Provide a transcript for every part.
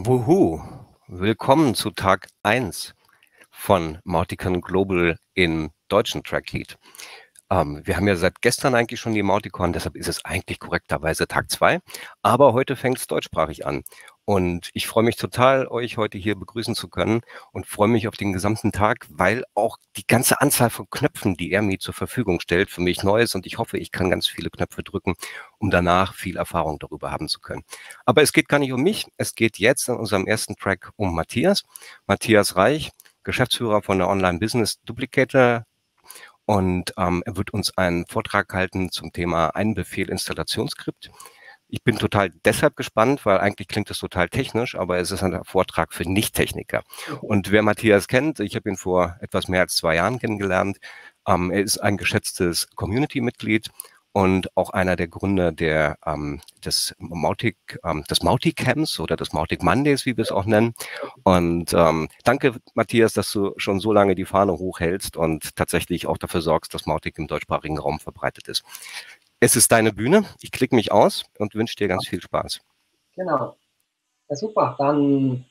Wuhu! Willkommen zu Tag 1 von Mauticon Global im deutschen Tracklead. Wir haben ja seit gestern eigentlich schon die MautiCon, deshalb ist es eigentlich korrekterweise Tag 2, aber heute fängt es deutschsprachig an. Und ich freue mich total, euch heute hier begrüßen zu können und freue mich auf den gesamten Tag, weil auch die ganze Anzahl von Knöpfen, die AirMeet zur Verfügung stellt, für mich neu ist und ich hoffe, ich kann ganz viele Knöpfe drücken, um danach viel Erfahrung darüber haben zu können. Aber es geht gar nicht um mich, es geht jetzt in unserem ersten Track um Matthias. Matthias Reich, Geschäftsführer von der Online-Business-Duplicator und er wird uns einen Vortrag halten zum Thema Einbefehl Installationsskript. Ich bin total deshalb gespannt, weil eigentlich klingt das total technisch, aber es ist ein Vortrag für Nicht-Techniker. Und wer Matthias kennt, ich habe ihn vor etwas mehr als 2 Jahren kennengelernt. Er ist ein geschätztes Community-Mitglied und auch einer der Gründer der, des Mautic Camps oder des Mautic Mondays, wie wir es auch nennen. Und danke, Matthias, dass du schon so lange die Fahne hochhältst und tatsächlich auch dafür sorgst, dass Mautic im deutschsprachigen Raum verbreitet ist. Es ist deine Bühne. Ich klicke mich aus und wünsche dir ganz viel Spaß. Genau. Ja, super. Dann,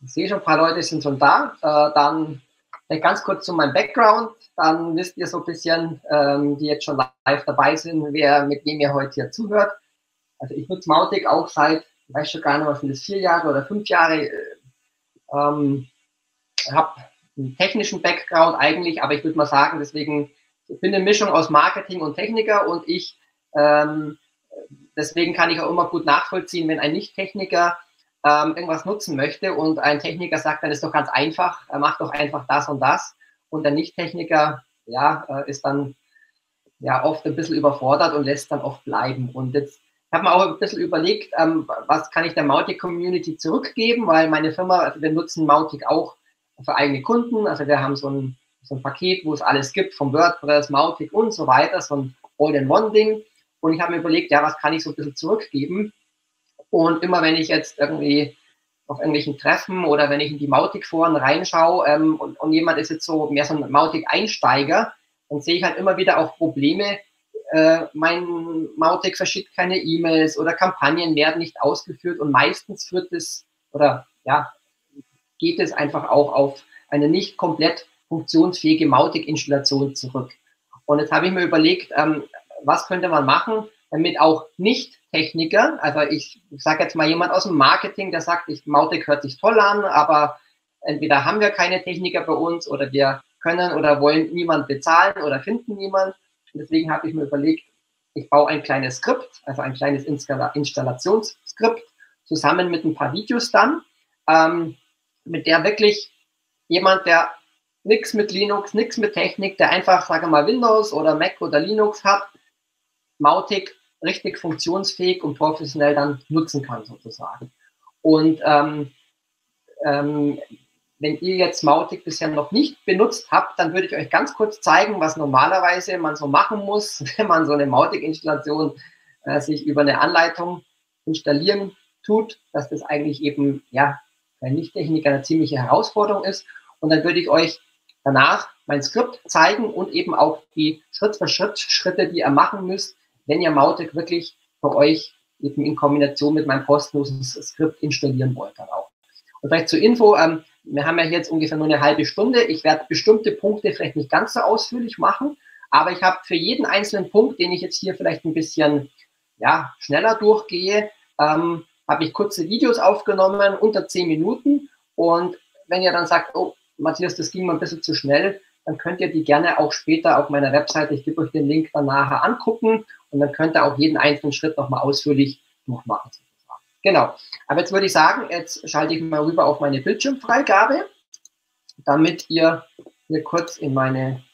ich sehe schon, ein paar Leute sind schon da. Dann ganz kurz zu meinem Background. Dann wisst ihr so ein bisschen, die jetzt schon live dabei sind, wer mit wem ihr heute hier zuhört. Also ich nutze Mautic auch seit, weiß schon gar nicht, was sind das, 4 Jahre oder 5 Jahre. Habe einen technischen Background eigentlich, aber ich würde mal sagen, deswegen... Ich bin eine Mischung aus Marketing und Techniker und ich, deswegen kann ich auch immer gut nachvollziehen, wenn ein Nicht-Techniker irgendwas nutzen möchte und ein Techniker sagt, dann ist doch ganz einfach, er macht doch einfach das und das und der Nicht-Techniker, ja, ist dann ja oft ein bisschen überfordert und lässt dann oft bleiben. Und jetzt habe ich mir auch ein bisschen überlegt, was kann ich der Mautic-Community zurückgeben, weil meine Firma, also wir nutzen Mautic auch für eigene Kunden, also wir haben so ein Paket, wo es alles gibt, vom WordPress, Mautic und so weiter, so ein All-in-One-Ding. Und ich habe mir überlegt, ja, was kann ich so ein bisschen zurückgeben? Und immer wenn ich jetzt irgendwie auf irgendwelchen Treffen oder wenn ich in die Mautic-Foren reinschaue und jemand ist jetzt so mehr so ein Mautic-Einsteiger, dann sehe ich halt immer wieder auch Probleme. Mein Mautic verschickt keine E-Mails oder Kampagnen werden nicht ausgeführt und meistens führt es oder ja, geht es einfach auch auf eine nicht komplett funktionsfähige Mautic-Installation zurück. Und jetzt habe ich mir überlegt, was könnte man machen, damit auch Nicht-Techniker, also ich sage jetzt mal jemand aus dem Marketing, der sagt, Mautic hört sich toll an, aber entweder haben wir keine Techniker bei uns oder wir können oder wollen niemand bezahlen oder finden niemand. Und deswegen habe ich mir überlegt, ich baue ein kleines Skript, also ein kleines Installationsskript, zusammen mit ein paar Videos dann, mit der wirklich jemand, der nichts mit Linux, nichts mit Technik, der einfach, sage mal, Windows oder Mac oder Linux hat, Mautic richtig funktionsfähig und professionell dann nutzen kann, sozusagen. Und wenn ihr jetzt Mautic bisher noch nicht benutzt habt, dann würde ich euch ganz kurz zeigen, was normalerweise man so machen muss, wenn man so eine Mautic-Installation sich über eine Anleitung installieren tut, dass das eigentlich eben, ja, für Nicht-Techniker eine ziemliche Herausforderung ist. Und dann würde ich euch danach mein Skript zeigen und eben auch die Schritt-für-Schritt-Schritte, die ihr machen müsst, wenn ihr Mautic wirklich für euch eben in Kombination mit meinem kostenlosen Skript installieren wollt dann auch. Und vielleicht zur Info, wir haben ja jetzt ungefähr nur eine halbe Stunde. Ich werde bestimmte Punkte vielleicht nicht ganz so ausführlich machen, aber ich habe für jeden einzelnen Punkt, den ich jetzt hier vielleicht ein bisschen ja, schneller durchgehe, habe ich kurze Videos aufgenommen, unter 10 Minuten. Und wenn ihr dann sagt, oh, Matthias, das ging mal ein bisschen zu schnell, dann könnt ihr die gerne auch später auf meiner Webseite, ich gebe euch den Link dann nachher, angucken und dann könnt ihr auch jeden einzelnen Schritt nochmal ausführlich durchmachen. Genau, aber jetzt würde ich sagen, jetzt schalte ich mal rüber auf meine Bildschirmfreigabe, damit ihr hier kurz in mein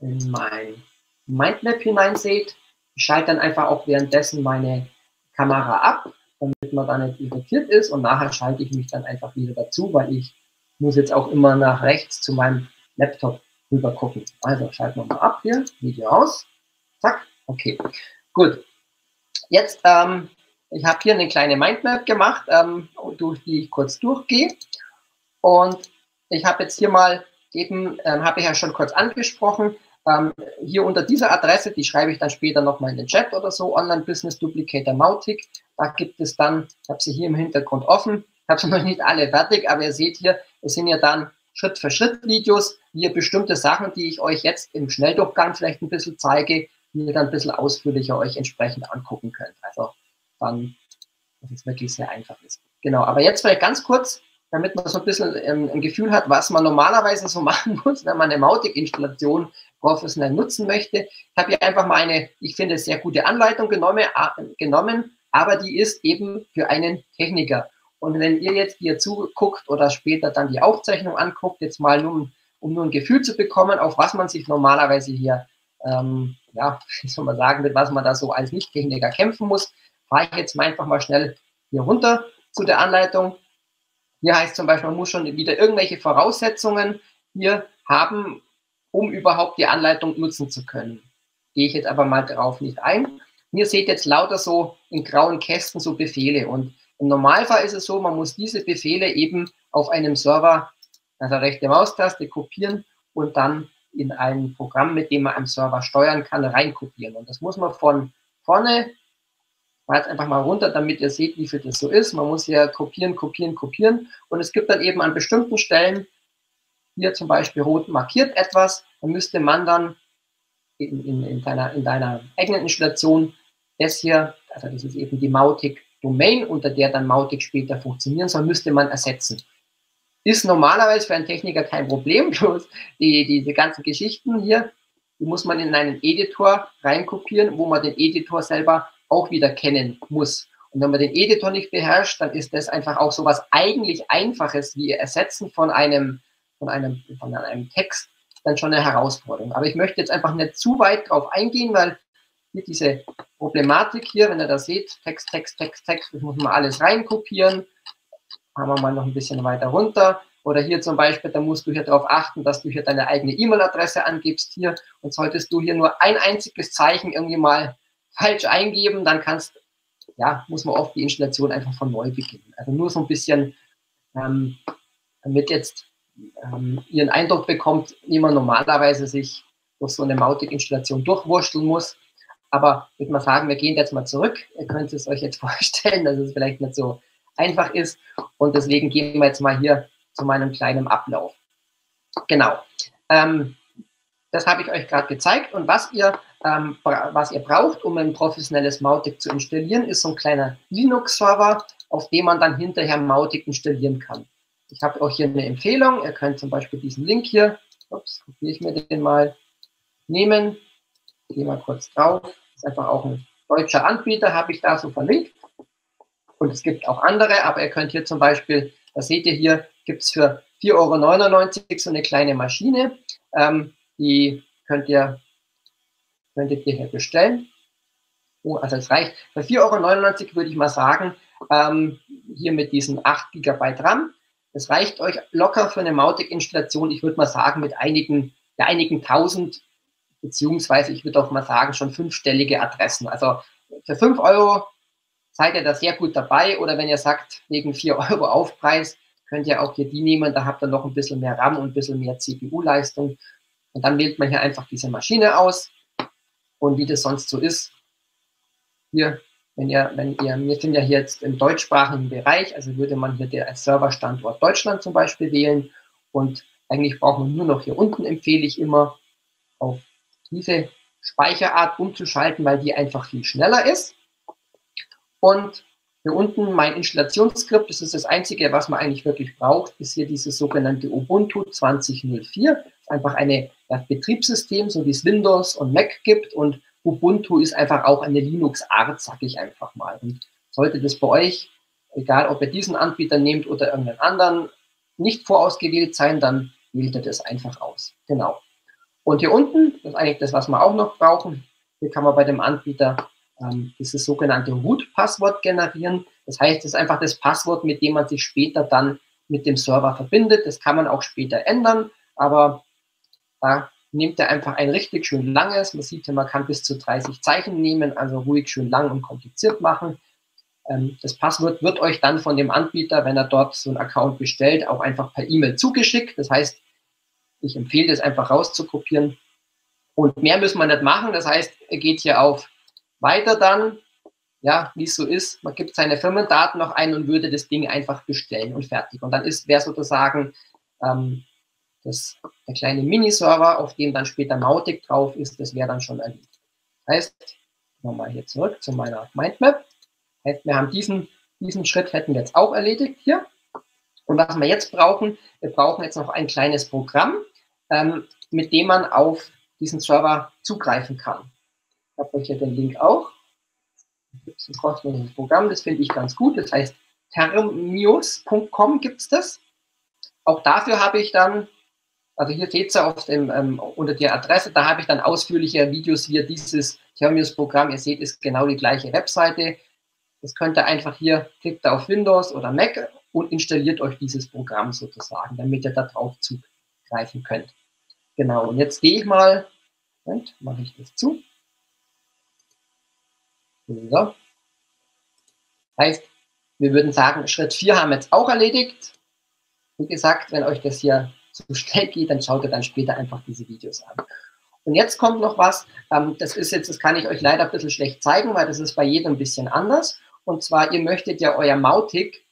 Mindmap hineinseht. Ich schalte dann einfach auch währenddessen meine Kamera ab, damit man da nicht irritiert ist und nachher schalte ich mich dann einfach wieder dazu, weil ich muss jetzt auch immer nach rechts zu meinem Laptop rüber gucken. Also schalten wir mal ab hier, Video aus, zack, okay, gut. Jetzt, ich habe hier eine kleine Mindmap gemacht, durch die ich kurz durchgehe und ich habe jetzt hier mal eben, habe ich ja schon kurz angesprochen, hier unter dieser Adresse, die schreibe ich dann später nochmal in den Chat oder so, Online-Business-Duplicator Mautic, da gibt es dann, ich habe sie hier im Hintergrund offen, habe noch nicht alle fertig, aber ihr seht hier, es sind ja dann Schritt für Schritt Videos, hier bestimmte Sachen, die ich euch jetzt im Schnelldurchgang vielleicht ein bisschen zeige, die ihr dann ein bisschen ausführlicher euch entsprechend angucken könnt. Also dann, dass es wirklich sehr einfach ist. Genau, aber jetzt vielleicht ganz kurz, damit man so ein bisschen ein Gefühl hat, was man normalerweise so machen muss, wenn man eine Mautic-Installation professionell nutzen möchte. Ich habe hier einfach mal eine, ich finde, sehr gute Anleitung genommen, aber die ist eben für einen Techniker. Und wenn ihr jetzt hier zuguckt oder später dann die Aufzeichnung anguckt, jetzt mal um nur ein Gefühl zu bekommen, auf was man sich normalerweise hier, ja, wie soll man sagen, mit was man da so als Nicht-Techniker kämpfen muss, fahre ich jetzt einfach mal schnell hier runter zu der Anleitung. Hier heißt zum Beispiel, man muss schon wieder irgendwelche Voraussetzungen hier haben, um überhaupt die Anleitung nutzen zu können. Gehe ich jetzt aber mal darauf nicht ein. Ihr seht jetzt lauter so in grauen Kästen so Befehle. Und im Normalfall ist es so, man muss diese Befehle eben auf einem Server, also rechte Maustaste, kopieren und dann in ein Programm, mit dem man am Server steuern kann, reinkopieren. Und das muss man von vorne, mal jetzt einfach mal runter, damit ihr seht, wie viel das so ist. Man muss hier kopieren, kopieren, kopieren. Und es gibt dann eben an bestimmten Stellen, hier zum Beispiel rot markiert etwas, dann müsste man dann in deiner eigenen Installation das hier, also das ist eben die Mautic-Domain, unter der dann Mautic später funktionieren soll, müsste man ersetzen. Ist normalerweise für einen Techniker kein Problem, bloß diese ganzen Geschichten hier, die muss man in einen Editor reinkopieren, wo man den Editor selber auch wieder kennen muss. Und wenn man den Editor nicht beherrscht, dann ist das einfach auch so was eigentlich Einfaches wie Ersetzen von einem Text dann schon eine Herausforderung. Aber ich möchte jetzt einfach nicht zu weit drauf eingehen, weil hier diese Problematik hier, wenn ihr das seht, Text, Text, Text, Text, das muss man alles reinkopieren. Haben wir mal noch ein bisschen weiter runter. Oder hier zum Beispiel, da musst du hier darauf achten, dass du hier deine eigene E-Mail-Adresse angibst hier. Und solltest du hier nur ein einziges Zeichen irgendwie mal falsch eingeben, dann kannst, ja, muss man oft die Installation einfach von neu beginnen. Also nur so ein bisschen, damit jetzt ihren Eindruck bekommt, wie man normalerweise sich durch so eine Mautic-Installation durchwurschteln muss. Aber würde man sagen, wir gehen jetzt mal zurück. Ihr könnt es euch jetzt vorstellen, dass es vielleicht nicht so einfach ist. Und deswegen gehen wir jetzt mal hier zu meinem kleinen Ablauf. Genau. Das habe ich euch gerade gezeigt. Und was ihr braucht, um ein professionelles Mautic zu installieren, ist so ein kleiner Linux-Server, auf dem man dann hinterher Mautic installieren kann. Ich habe auch hier eine Empfehlung. Ihr könnt zum Beispiel diesen Link hier, ups, kopiere ich mir den mal, nehmen. Ich gehe mal kurz drauf. Das ist einfach auch ein deutscher Anbieter, habe ich da so verlinkt. Und es gibt auch andere, aber ihr könnt hier zum Beispiel, das seht ihr hier, gibt es für 4,99 Euro so eine kleine Maschine. Die könntet ihr hier bestellen. Oh, also es reicht. Für 4,99 Euro würde ich mal sagen, hier mit diesen 8 GB RAM. Das reicht euch locker für eine Mautic-Installation, ich würde mal sagen, mit einigen tausend, beziehungsweise ich würde auch mal sagen, schon fünfstellige Adressen. Also für 5 Euro seid ihr da sehr gut dabei, oder wenn ihr sagt, wegen 4 Euro Aufpreis, könnt ihr auch hier die nehmen, da habt ihr noch ein bisschen mehr RAM und ein bisschen mehr CPU-Leistung. Und dann wählt man hier einfach diese Maschine aus. Und wie das sonst so ist, hier, wir sind ja hier jetzt im deutschsprachigen Bereich, also würde man hier den als Serverstandort Deutschland zum Beispiel wählen, und eigentlich braucht man nur noch hier unten, empfehle ich immer, auf diese Speicherart umzuschalten, weil die einfach viel schneller ist. Und hier unten mein Installationsskript, das ist das Einzige, was man eigentlich wirklich braucht, ist hier dieses sogenannte Ubuntu 2004, einfach ein Betriebssystem, so wie es Windows und Mac gibt, und Ubuntu ist einfach auch eine Linux-Art, sage ich einfach mal. Und sollte das bei euch, egal ob ihr diesen Anbieter nehmt oder irgendeinen anderen, nicht vorausgewählt sein, dann wählt ihr das einfach aus. Genau. Und hier unten, das ist eigentlich das, was wir auch noch brauchen, hier kann man bei dem Anbieter dieses sogenannte Root-Passwort generieren. Das heißt, das ist einfach das Passwort, mit dem man sich später dann mit dem Server verbindet. Das kann man auch später ändern, aber da nehmt ihr einfach ein richtig schön langes, man sieht ja, man kann bis zu 30 Zeichen nehmen, also ruhig schön lang und kompliziert machen. Das Passwort wird euch dann von dem Anbieter, wenn er dort so einen Account bestellt, auch einfach per E-Mail zugeschickt. Das heißt, ich empfehle das einfach rauszukopieren, und mehr müssen wir nicht machen. Das heißt, ihr geht hier auf Weiter dann, ja, wie es so ist. Man gibt seine Firmendaten noch ein und würde das Ding einfach bestellen und fertig. Und dann wäre sozusagen der kleine Mini-Server, auf dem dann später Mautic drauf ist, das wäre dann schon erledigt. Heißt, nochmal hier zurück zu meiner Mindmap. Heißt, wir haben diesen Schritt hätten wir jetzt auch erledigt hier. Und was wir jetzt brauchen, wir brauchen jetzt noch ein kleines Programm, mit dem man auf diesen Server zugreifen kann. Ich habe euch hier den Link auch. Das ist ein kostenloses Programm, das finde ich ganz gut. Das heißt, termius.com gibt es das. Auch dafür habe ich dann, also hier seht ihr auf dem, unter der Adresse, da habe ich dann ausführliche Videos hier, dieses Termius-Programm. Ihr seht, ist genau die gleiche Webseite. Das könnt ihr einfach hier, klickt ihr auf Windows oder Mac und installiert euch dieses Programm sozusagen, damit ihr da drauf zugreifen könnt. Genau, und jetzt gehe ich mal, Moment, mache ich das zu. So. Heißt, wir würden sagen, Schritt 4 haben wir jetzt auch erledigt. Wie gesagt, wenn euch das hier zu schnell geht, dann schaut ihr dann später einfach diese Videos an. Und jetzt kommt noch was, das ist jetzt, das kann ich euch leider ein bisschen schlecht zeigen, weil das ist bei jedem ein bisschen anders. Und zwar, ihr möchtet ja euer Mautic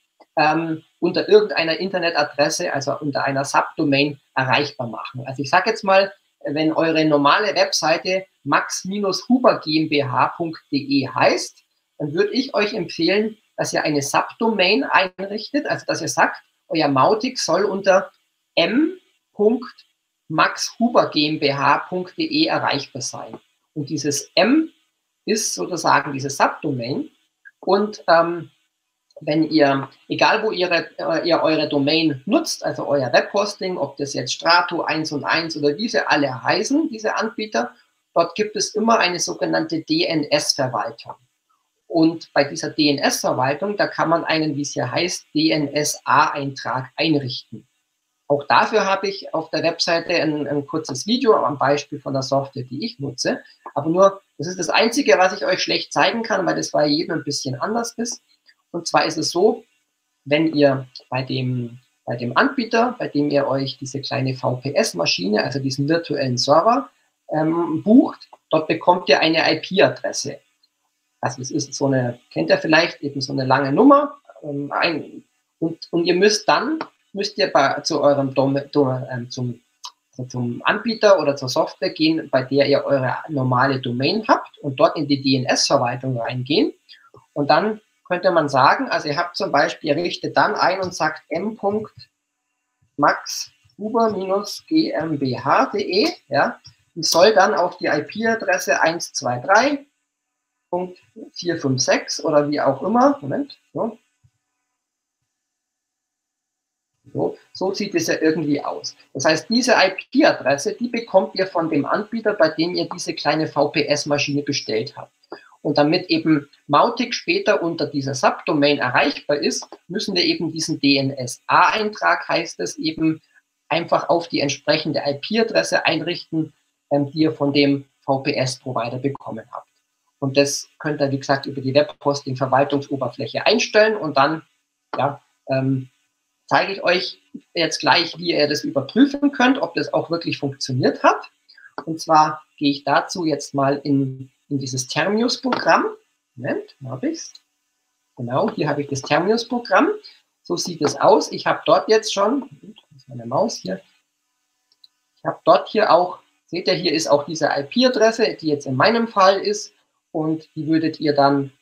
unter irgendeiner Internetadresse, also unter einer Subdomain, erreichbar machen. Also ich sage jetzt mal, wenn eure normale Webseite max-huber-gmbh.de heißt, dann würde ich euch empfehlen, dass ihr eine Subdomain einrichtet, also dass ihr sagt, euer Mautic soll unter m.maxhubergmbh.de erreichbar sein. Und dieses M ist sozusagen diese Subdomain. Und wenn ihr, egal wo ihr eure Domain nutzt, also euer Webhosting, ob das jetzt Strato, 1&1 oder wie sie alle heißen, diese Anbieter, dort gibt es immer eine sogenannte DNS-Verwaltung. Und bei dieser DNS-Verwaltung, da kann man einen, wie es hier heißt, DNS-A-Eintrag einrichten. Auch dafür habe ich auf der Webseite ein kurzes Video am Beispiel von der Software, die ich nutze. Aber nur, das ist das Einzige, was ich euch schlecht zeigen kann, weil das bei jedem ein bisschen anders ist. Und zwar ist es so, wenn ihr bei dem Anbieter, bei dem ihr euch diese kleine VPS-Maschine, also diesen virtuellen Server, bucht, dort bekommt ihr eine IP-Adresse. Also es ist so eine, kennt ihr vielleicht, eben so eine lange Nummer. Und ihr müsst dann, müsst ihr zum Anbieter oder zur Software gehen, bei der ihr eure normale Domain habt und dort in die DNS-Verwaltung reingehen. Und dann könnte man sagen, also ihr habt zum Beispiel, ihr richtet dann ein und sagt m.maxhuber-gmbh.de, ja, und soll dann auf die IP-Adresse 123.456 oder wie auch immer, Moment, so. So sieht es ja irgendwie aus. Das heißt, diese IP-Adresse, die bekommt ihr von dem Anbieter, bei dem ihr diese kleine VPS-Maschine bestellt habt. Und damit eben Mautic später unter dieser Subdomain erreichbar ist, müssen wir eben diesen DNS-A-Eintrag, heißt es eben, einfach auf die entsprechende IP-Adresse einrichten, die ihr von dem VPS-Provider bekommen habt. Und das könnt ihr, wie gesagt, über die Webhosting-Verwaltungsoberfläche einstellen und dann, ja, zeige ich euch jetzt gleich, wie ihr das überprüfen könnt, ob das auch wirklich funktioniert hat. Und zwar gehe ich dazu jetzt mal in dieses Termius-Programm. Moment, habe ich es. Genau, hier habe ich das Termius-Programm. So sieht es aus. Ich habe dort jetzt schon, das ist meine Maus hier, ich habe dort hier auch, seht ihr, hier ist auch diese IP-Adresse, die jetzt in meinem Fall ist. Und die würdet ihr dann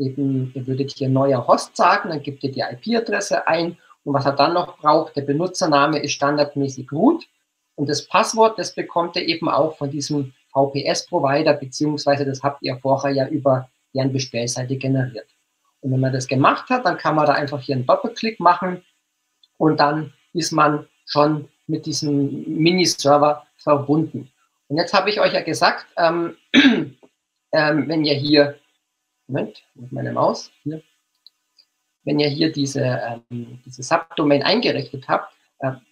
eben, ihr würdet hier neuer Host sagen, dann gebt ihr die IP-Adresse ein. Und was er dann noch braucht, der Benutzername ist standardmäßig root und das Passwort, das bekommt ihr eben auch von diesem VPS-Provider, beziehungsweise das habt ihr vorher ja über deren Bestellseite generiert. Und wenn man das gemacht hat, dann kann man da einfach hier einen Doppelklick machen und dann ist man schon mit diesem Mini-Server verbunden. Und jetzt habe ich euch ja gesagt, wenn ihr hier, Moment, mit meiner Maus, hier, wenn ihr hier diese Subdomain eingerichtet habt,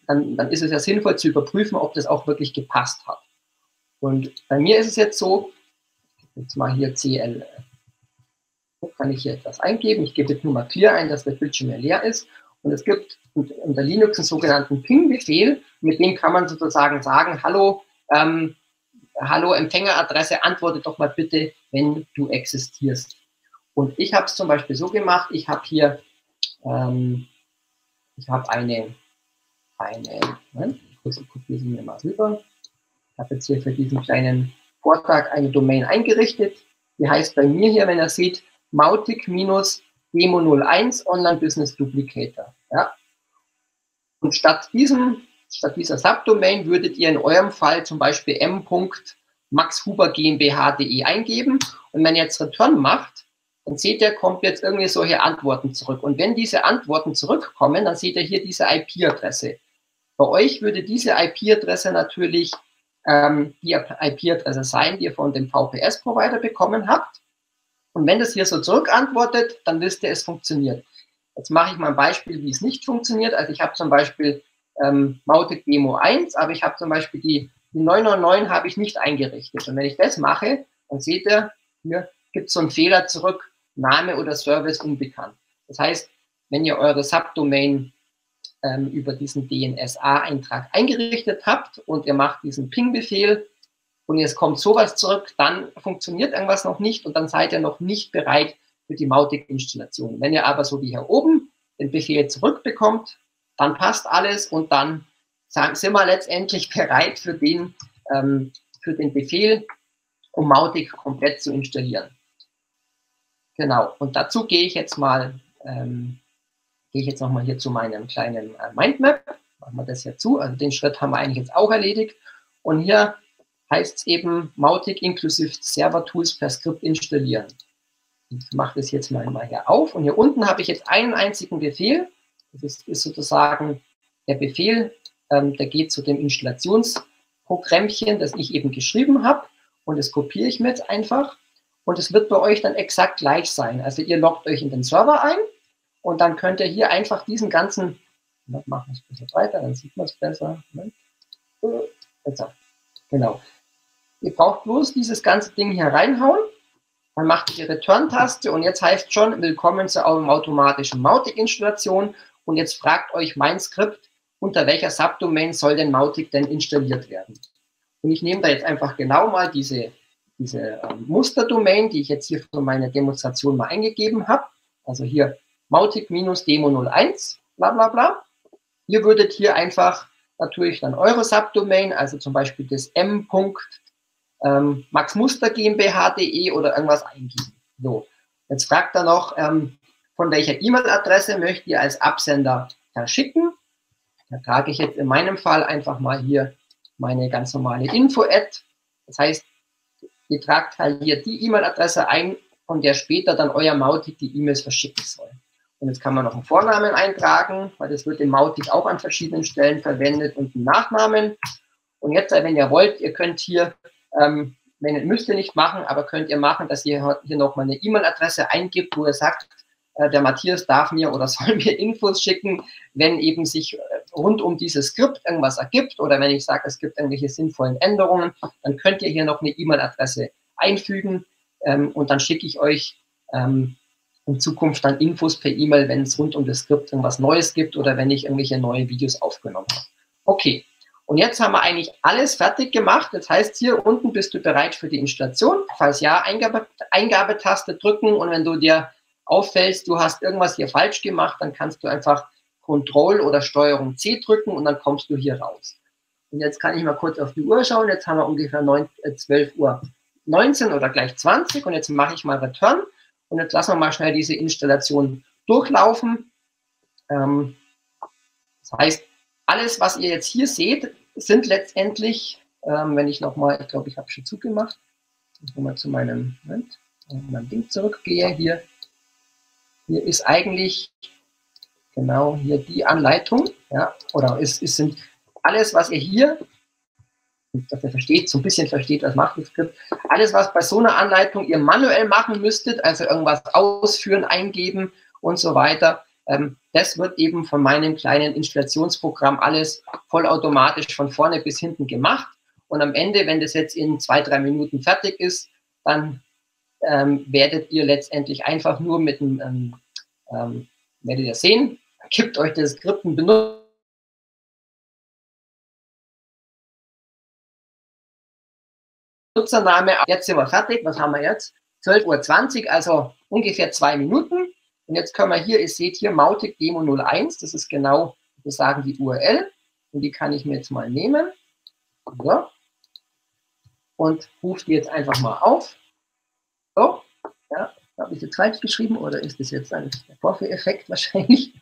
dann ist es ja sinnvoll zu überprüfen, ob das auch wirklich gepasst hat. Und bei mir ist es jetzt so, jetzt mal hier CL, kann ich hier etwas eingeben, ich gebe jetzt nur mal clear ein, dass der Bildschirm ja leer ist. Und es gibt unter Linux einen sogenannten Ping-Befehl, mit dem kann man sozusagen sagen, hallo, hallo Empfängeradresse, antworte doch mal bitte, wenn du existierst. Und ich habe es zum Beispiel so gemacht, ich habe hier, ich habe Moment, ich kopiere sie mir mal rüber. Ich habe jetzt hier für diesen kleinen Vortrag eine Domain eingerichtet. Die heißt bei mir hier, wenn ihr seht, Mautic-Demo01 Online-Business-Duplicator. Ja? Und statt dieser Subdomain würdet ihr in eurem Fall zum Beispiel m.maxhubergmbh.de eingeben. Und wenn ihr jetzt Return macht, dann seht ihr, kommt jetzt irgendwie solche Antworten zurück. Und wenn diese Antworten zurückkommen, dann seht ihr hier diese IP-Adresse. Bei euch würde diese IP-Adresse natürlich die IP-Adresse sein, die ihr von dem VPS-Provider bekommen habt. Und wenn das hier so zurückantwortet, dann wisst ihr, es funktioniert. Jetzt mache ich mal ein Beispiel, wie es nicht funktioniert. Also ich habe zum Beispiel Mautic Demo 1, aber ich habe zum Beispiel die 999 habe ich nicht eingerichtet. Und wenn ich das mache, dann seht ihr, hier gibt es so einen Fehler zurück, Name oder Service unbekannt. Das heißt, wenn ihr eure Subdomain über diesen DNSA-Eintrag eingerichtet habt und ihr macht diesen Ping-Befehl und jetzt kommt sowas zurück, dann funktioniert irgendwas noch nicht und dann seid ihr noch nicht bereit für die Mautic-Installation. Wenn ihr aber so wie hier oben den Befehl zurückbekommt, dann passt alles und dann sind wir letztendlich bereit für den Befehl, um Mautic komplett zu installieren. Genau, und dazu gehe ich jetzt mal nochmal hier zu meinem kleinen Mindmap, machen wir das hier zu, also den Schritt haben wir eigentlich jetzt auch erledigt. Und hier heißt es eben Mautic inklusive Server-Tools per Skript installieren. Ich mache das jetzt mal hier auf und hier unten habe ich jetzt einen einzigen Befehl, das ist sozusagen der Befehl, der geht zu dem Installationsprogrammchen, das ich eben geschrieben habe und das kopiere ich mir jetzt einfach und es wird bei euch dann exakt gleich sein. Also ihr loggt euch in den Server ein. Und dann könnt ihr hier einfach diesen ganzen, machen wir es ein bisschen breiter, dann sieht man es besser. Genau. Ihr braucht bloß dieses ganze Ding hier reinhauen, dann macht ihr die Return-Taste und jetzt heißt schon, willkommen zu eurem automatischen Mautic-Installation und jetzt fragt euch mein Skript, unter welcher Subdomain soll denn Mautic denn installiert werden? Und ich nehme da jetzt einfach genau mal diese Musterdomain, die ich jetzt hier für meine Demonstration mal eingegeben habe, also hier Mautic-Demo01, bla bla bla. Ihr würdet hier einfach natürlich dann eure Subdomain, also zum Beispiel das m.maxmustergmbh.de oder irgendwas eingeben. So, jetzt fragt er noch, von welcher E-Mail-Adresse möchtet ihr als Absender verschicken? Da trage ich jetzt in meinem Fall einfach mal hier meine ganz normale Info-Ad. Das heißt, ihr tragt halt hier die E-Mail-Adresse ein, von der später dann euer Mautic die E-Mails verschicken soll. Und jetzt kann man noch einen Vornamen eintragen, weil das wird im Mautic auch an verschiedenen Stellen verwendet und einen Nachnamen. Und jetzt, wenn ihr wollt, ihr könnt hier, müsst ihr nicht machen, aber könnt ihr machen, dass ihr hier nochmal eine E-Mail-Adresse eingibt, wo ihr sagt, der Matthias darf mir oder soll mir Infos schicken, wenn eben sich rund um dieses Skript irgendwas ergibt oder wenn ich sage, es gibt irgendwelche sinnvollen Änderungen, dann könnt ihr hier noch eine E-Mail-Adresse einfügen und dann schicke ich euch in Zukunft dann Infos per E-Mail, wenn es rund um das Skript irgendwas Neues gibt oder wenn ich irgendwelche neuen Videos aufgenommen habe. Okay, und jetzt haben wir eigentlich alles fertig gemacht. Das heißt, hier unten bist du bereit für die Installation. Falls ja, Eingabetaste drücken und wenn du dir auffällst, du hast irgendwas hier falsch gemacht, dann kannst du einfach Ctrl oder Steuerung C drücken und dann kommst du hier raus. Und jetzt kann ich mal kurz auf die Uhr schauen. Jetzt haben wir ungefähr 12:19 Uhr oder gleich 20 und jetzt mache ich mal Return. Und jetzt lassen wir mal schnell diese Installation durchlaufen. Das heißt, alles, was ihr jetzt hier seht, sind letztendlich, wenn ich nochmal, ich glaube, ich habe schon zugemacht, nochmal zu meinem Ding zurückgehe, hier ist eigentlich genau hier die Anleitung, ja, oder es sind alles, was ihr hier, dass ihr versteht, so ein bisschen versteht, was macht das Skript. Alles, was bei so einer Anleitung ihr manuell machen müsstet, also irgendwas ausführen, eingeben und so weiter, das wird eben von meinem kleinen Installationsprogramm alles vollautomatisch von vorne bis hinten gemacht. Und am Ende, wenn das jetzt in 2-3 Minuten fertig ist, dann werdet ihr letztendlich einfach nur mit einem, werdet ihr sehen, kippt euch das Skript und benutzt. Nutzername, jetzt sind wir fertig, was haben wir jetzt? 12:20 Uhr, also ungefähr 2 Minuten. Und jetzt können wir hier, ihr seht hier Mautic Demo 01, das ist genau, sozusagen die URL. Und die kann ich mir jetzt mal nehmen. So. Und rufe die jetzt einfach mal auf. So, ja, habe ich jetzt falsch geschrieben oder ist das jetzt ein Vorführeffekt wahrscheinlich?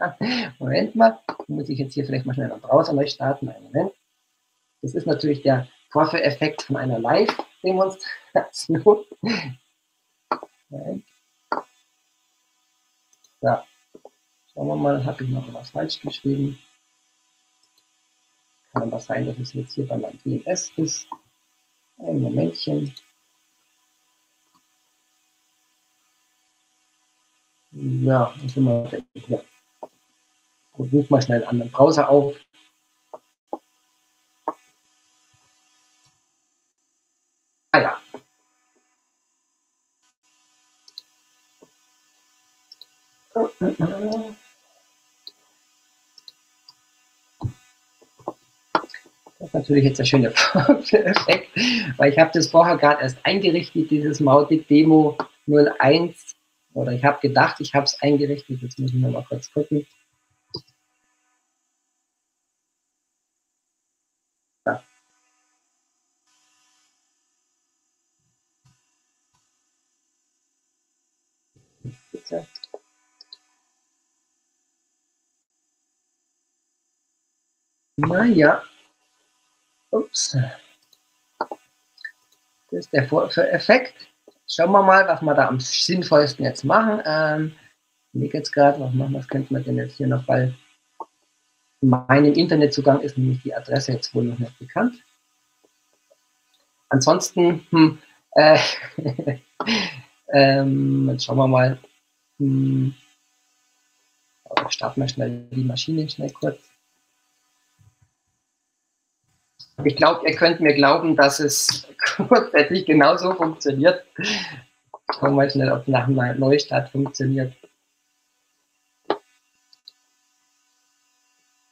Moment mal, muss ich jetzt hier vielleicht mal schnell am Browser neu starten. Einen Moment. Das ist natürlich der Vorführeffekt von einer Live-Demonstration. Ja, schauen wir mal, habe ich noch was falsch geschrieben? Kann aber sein, dass es jetzt hier bei meinem DNS ist. Ein Momentchen. Ja, dann sind wir hier. Gut, ruf mal schnell einen anderen Browser auf. Ah ja. Das ist natürlich jetzt der schöne Effekt, weil ich habe das vorher gerade erst eingerichtet, dieses Mautic Demo 01. Oder ich habe gedacht, ich habe es eingerichtet. Jetzt müssen wir mal kurz gucken. Ja. Bitte. Naja. Ups. Das ist der Vorführeffekt. Schauen wir mal, was wir da am sinnvollsten jetzt machen. Mir geht's gerade, was machen, was könnte man denn jetzt hier noch, weil meinem Internetzugang ist nämlich die Adresse jetzt wohl noch nicht bekannt. Ansonsten, jetzt schauen wir mal, starten wir schnell die Maschine, schnell kurz. Ich glaube, ihr könnt mir glauben, dass es grundsätzlich genauso funktioniert. Schauen wir mal schnell, ob nach einem Neustart funktioniert.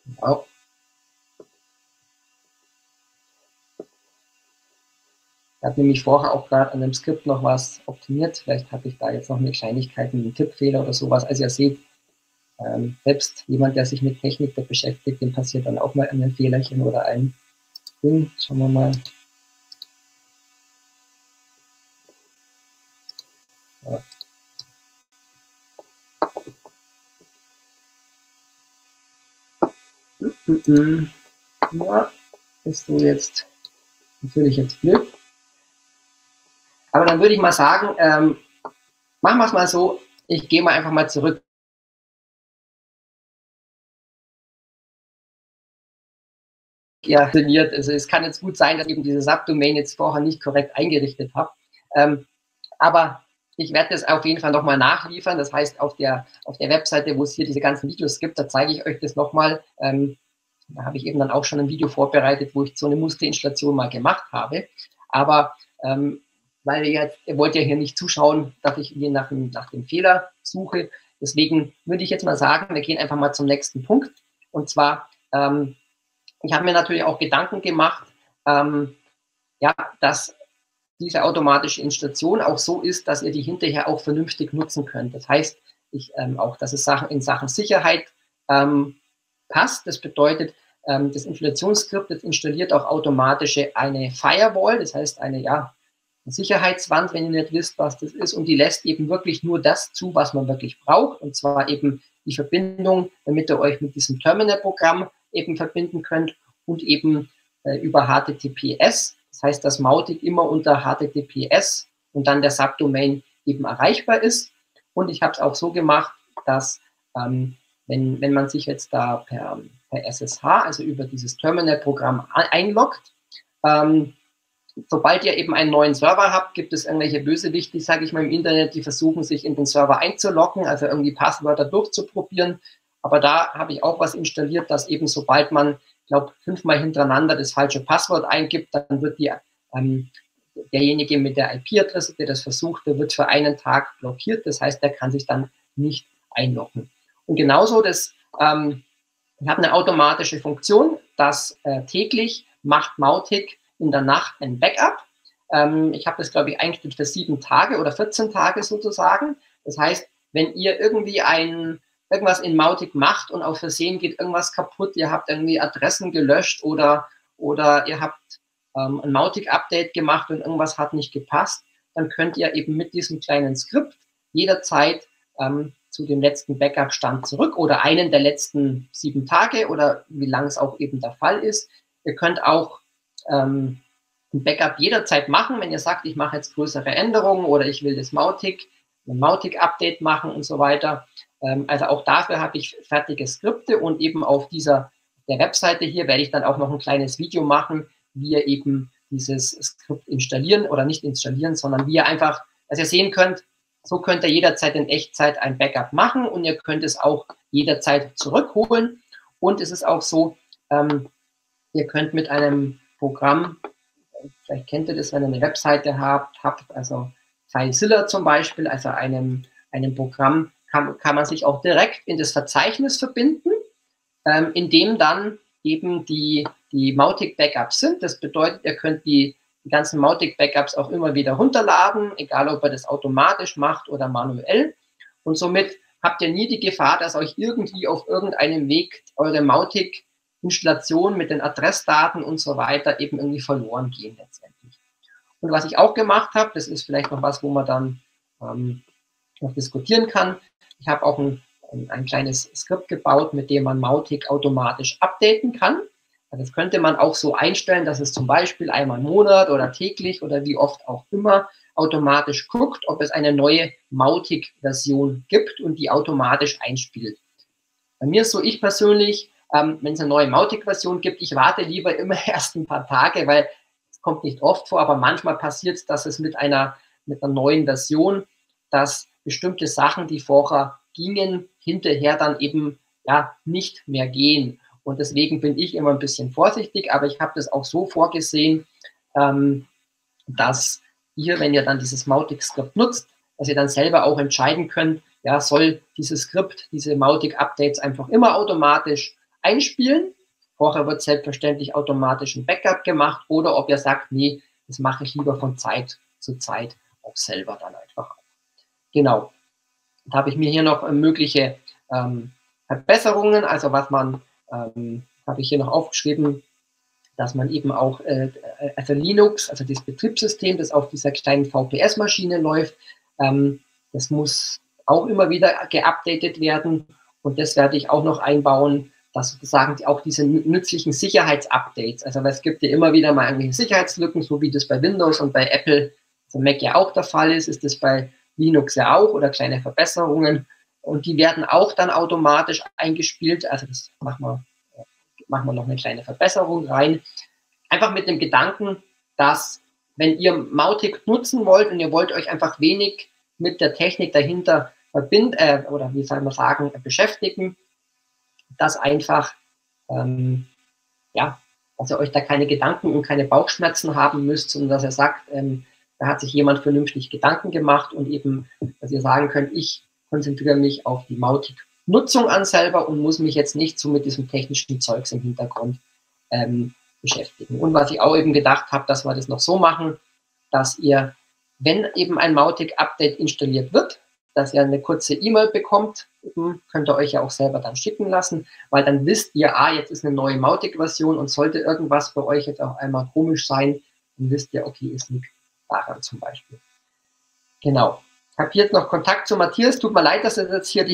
Wow. Ich habe nämlich vorher auch gerade an dem Skript noch was optimiert. Vielleicht habe ich da jetzt noch eine Kleinigkeit, einen Tippfehler oder sowas. Also ihr seht, selbst jemand, der sich mit Technik beschäftigt, dem passiert dann auch mal ein Fehlerchen oder ein Ding. Schauen wir mal. Ja. Ja, ist so jetzt natürlich jetzt blöd. Aber dann würde ich mal sagen, machen wir es mal so, ich gehe mal einfach mal zurück. Ja, trainiert. Also es kann jetzt gut sein, dass ich eben diese Subdomain jetzt vorher nicht korrekt eingerichtet habe. Aber ich werde das auf jeden Fall nochmal nachliefern. Das heißt, auf der Webseite, wo es hier diese ganzen Videos gibt, da zeige ich euch das nochmal. Da habe ich eben dann auch schon ein Video vorbereitet, wo ich so eine Musterinstallation mal gemacht habe. Aber weil ihr wollt ja hier nicht zuschauen, dass ich hier nach dem Fehler suche. Deswegen würde ich jetzt mal sagen, wir gehen einfach mal zum nächsten Punkt. Und zwar... ich habe mir natürlich auch Gedanken gemacht, ja, dass diese automatische Installation auch so ist, dass ihr die hinterher auch vernünftig nutzen könnt. Das heißt, auch, dass es in Sachen Sicherheit passt. Das bedeutet, das Installationsskript installiert auch automatisch eine Firewall, das heißt eine, ja, Sicherheitswand, wenn ihr nicht wisst, was das ist. Und die lässt eben wirklich nur das zu, was man wirklich braucht. Und zwar eben die Verbindung, damit ihr euch mit diesem Terminal-Programm eben verbinden könnt und eben über HTTPS. Das heißt, dass Mautic immer unter HTTPS und dann der Subdomain eben erreichbar ist. Und ich habe es auch so gemacht, dass wenn man sich jetzt da per SSH, also über dieses Terminal-Programm einloggt, sobald ihr eben einen neuen Server habt, gibt es irgendwelche Bösewichte, sage ich mal, im Internet, die versuchen, sich in den Server einzuloggen, also irgendwie Passwörter durchzuprobieren. Aber da habe ich auch was installiert, dass eben sobald man, glaube ich, 5-mal hintereinander das falsche Passwort eingibt, dann wird derjenige mit der IP-Adresse, der das versucht, der wird für einen Tag blockiert. Das heißt, der kann sich dann nicht einloggen. Und genauso, das hat eine automatische Funktion, dass täglich macht Mautic in der Nacht ein Backup. Ich habe das, glaube ich, eingestellt für 7 Tage oder 14 Tage sozusagen. Das heißt, wenn ihr irgendwie irgendwas in Mautic macht und auf Versehen geht irgendwas kaputt, ihr habt irgendwie Adressen gelöscht oder ihr habt ein Mautic-Update gemacht und irgendwas hat nicht gepasst, dann könnt ihr eben mit diesem kleinen Skript jederzeit zu dem letzten Backup-Stand zurück oder einen der letzten 7 Tage oder wie lang es auch eben der Fall ist. Ihr könnt auch ein Backup jederzeit machen, wenn ihr sagt, ich mache jetzt größere Änderungen oder ich will das Mautic-Update machen und so weiter. Also auch dafür habe ich fertige Skripte und eben auf der Webseite hier werde ich dann auch noch ein kleines Video machen, wie ihr eben dieses Skript installieren oder nicht installieren, sondern wie ihr einfach, dass ihr sehen könnt, so könnt ihr jederzeit in Echtzeit ein Backup machen und ihr könnt es auch jederzeit zurückholen. Und es ist auch so, ihr könnt mit einem Programm, vielleicht kennt ihr das, wenn ihr eine Webseite habt also FileZilla zum Beispiel, also einem Programm, kann man sich auch direkt in das Verzeichnis verbinden, in dem dann eben die Mautic-Backups sind. Das bedeutet, ihr könnt die ganzen Mautic-Backups auch immer wieder runterladen, egal ob ihr das automatisch macht oder manuell. Und somit habt ihr nie die Gefahr, dass euch irgendwie auf irgendeinem Weg eure Mautic-Installation mit den Adressdaten und so weiter eben irgendwie verloren gehen letztendlich. Und was ich auch gemacht habe, das ist vielleicht noch was, wo man dann noch diskutieren kann. Ich habe auch ein kleines Skript gebaut, mit dem man Mautic automatisch updaten kann. Also das könnte man auch so einstellen, dass es zum Beispiel einmal im Monat oder täglich oder wie oft auch immer automatisch guckt, ob es eine neue Mautic-Version gibt und die automatisch einspielt. Bei mir ist so, ich persönlich, wenn es eine neue Mautic-Version gibt, ich warte lieber immer erst ein paar Tage, weil es kommt nicht oft vor, aber manchmal passiert es, dass es mit einer neuen Version, dass bestimmte Sachen, die vorher gingen, hinterher dann eben ja nicht mehr gehen. Und deswegen bin ich immer ein bisschen vorsichtig, aber ich habe das auch so vorgesehen, dass ihr, wenn ihr dann dieses Mautic-Skript nutzt, dass ihr dann selber auch entscheiden könnt, ja, soll dieses Skript, diese Mautic-Updates einfach immer automatisch einspielen. Vorher wird selbstverständlich automatisch ein Backup gemacht oder ob ihr sagt, nee, das mache ich lieber von Zeit zu Zeit auch selber dann einfach. Genau. Da habe ich mir hier noch mögliche Verbesserungen, also was man habe ich hier noch aufgeschrieben, dass man eben auch also Linux, also das Betriebssystem, das auf dieser kleinen VPS-Maschine läuft, das muss auch immer wieder geupdatet werden und das werde ich auch noch einbauen, dass sozusagen auch diese nützlichen Sicherheitsupdates, also es gibt ja immer wieder mal irgendwelche Sicherheitslücken, so wie das bei Windows und bei Apple, also Mac ja auch der Fall ist das bei Linux ja auch oder kleine Verbesserungen. Und die werden auch dann automatisch eingespielt. Also das machen wir noch eine kleine Verbesserung rein. Einfach mit dem Gedanken, dass wenn ihr Mautic nutzen wollt und ihr wollt euch einfach wenig mit der Technik dahinter beschäftigen, dass einfach, dass ihr euch da keine Gedanken und keine Bauchschmerzen haben müsst, sondern dass ihr sagt, da hat sich jemand vernünftig Gedanken gemacht und eben, dass ihr sagen könnt, ich konzentriere mich auf die Mautic-Nutzung an selber und muss mich jetzt nicht so mit diesem technischen Zeugs im Hintergrund beschäftigen. Und was ich auch eben gedacht habe, dass wir das noch so machen, dass ihr, wenn eben ein Mautic-Update installiert wird, dass ihr eine kurze E-Mail bekommt, könnt ihr euch ja auch selber dann schicken lassen, weil dann wisst ihr, jetzt ist eine neue Mautic-Version und sollte irgendwas bei euch jetzt auch einmal komisch sein, dann wisst ihr, okay, es liegt daran zum Beispiel. Genau. Ich habe jetzt noch Kontakt zu Matthias. Tut mir leid, dass das jetzt hier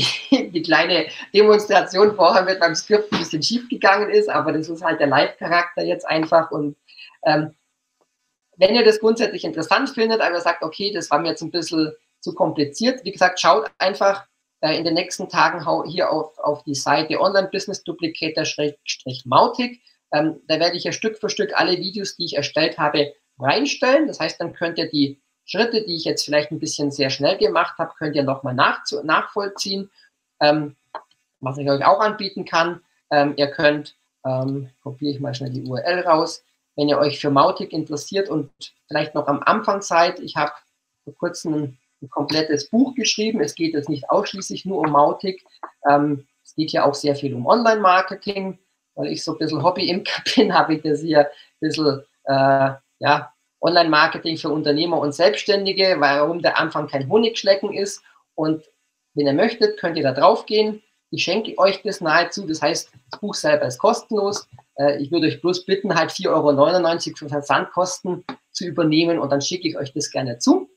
die kleine Demonstration vorher mit meinem Skript ein bisschen schief gegangen ist, aber das ist halt der Live-Charakter jetzt einfach. Und wenn ihr das grundsätzlich interessant findet, aber sagt, okay, das war mir jetzt ein bisschen zu kompliziert, wie gesagt, schaut einfach in den nächsten Tagen hier auf die Seite Online-Business-Duplicator-Mautic. Da werde ich ja Stück für Stück alle Videos, die ich erstellt habe, reinstellen. Das heißt, dann könnt ihr die Schritte, die ich jetzt vielleicht ein bisschen sehr schnell gemacht habe, könnt ihr nochmal nachvollziehen. Was ich euch auch anbieten kann, ihr könnt, kopiere ich mal schnell die URL raus, wenn ihr euch für Mautic interessiert und vielleicht noch am Anfang seid, ich habe vor kurzem ein komplettes Buch geschrieben, es geht jetzt nicht ausschließlich nur um Mautic, es geht ja auch sehr viel um Online-Marketing, weil ich so ein bisschen Hobby-Imker bin, habe ich das hier ein bisschen, Online-Marketing für Unternehmer und Selbstständige, warum der Anfang kein Honigschlecken ist. Und wenn ihr möchtet, könnt ihr da drauf gehen. Ich schenke euch das nahezu. Das heißt, das Buch selber ist kostenlos. Ich würde euch bloß bitten, halt 4,99 € für Versandkosten zu übernehmen und dann schicke ich euch das gerne zu.